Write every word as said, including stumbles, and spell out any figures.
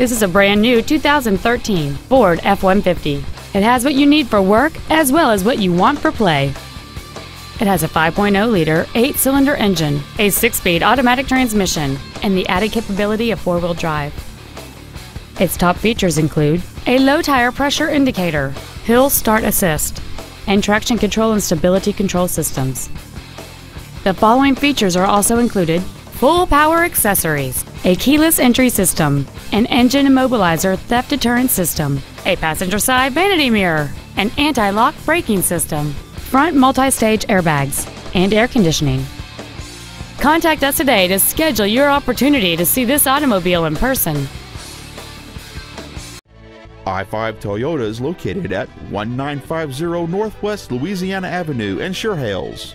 This is a brand new two thousand thirteen Ford F one fifty. It has what you need for work as well as what you want for play. It has a five point oh liter eight-cylinder engine, a six-speed automatic transmission, and the added capability of four-wheel drive. Its top features include a low-tire pressure indicator, hill start assist, and traction control and stability control systems. The following features are also included: full power accessories, a keyless entry system, an engine immobilizer theft deterrent system, a passenger side vanity mirror, an anti-lock braking system, front multi-stage airbags, and air conditioning. Contact us today to schedule your opportunity to see this automobile in person. I five Toyota is located at one nine five zero Northwest Louisiana Avenue in Chehalis.